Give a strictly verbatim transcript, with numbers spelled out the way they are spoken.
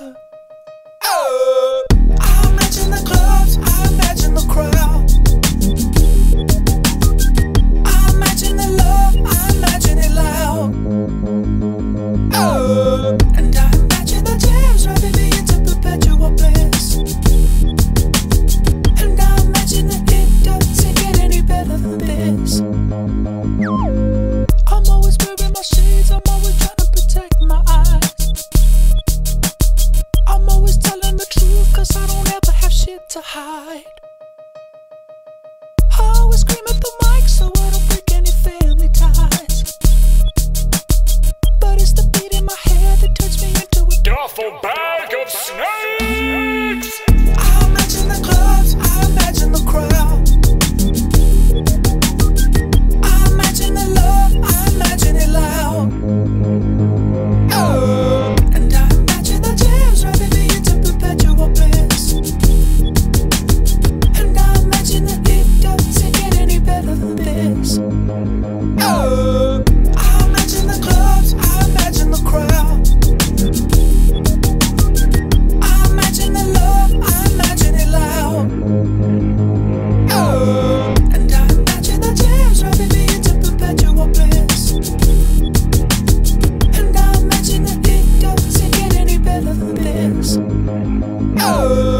closer. Oh. I imagine the clubs, I imagine the crowd. I imagine the love, I imagine it loud. Oh. And I imagine the jams wrapping me into perpetual bliss. And I imagine that it doesn't get any better than this. I'm always wearing my shades, I'm always trying to protect my eyes. I'm always telling the truth, cause I don't ever have shit to hide. I always scream at the mic so I don't break any family ties. But it's the beat in my head that turns me into a duffel bag of snakes. I imagine the clubs, I imagine the crowd. I imagine the love, I imagine it loud. Oh. Oh!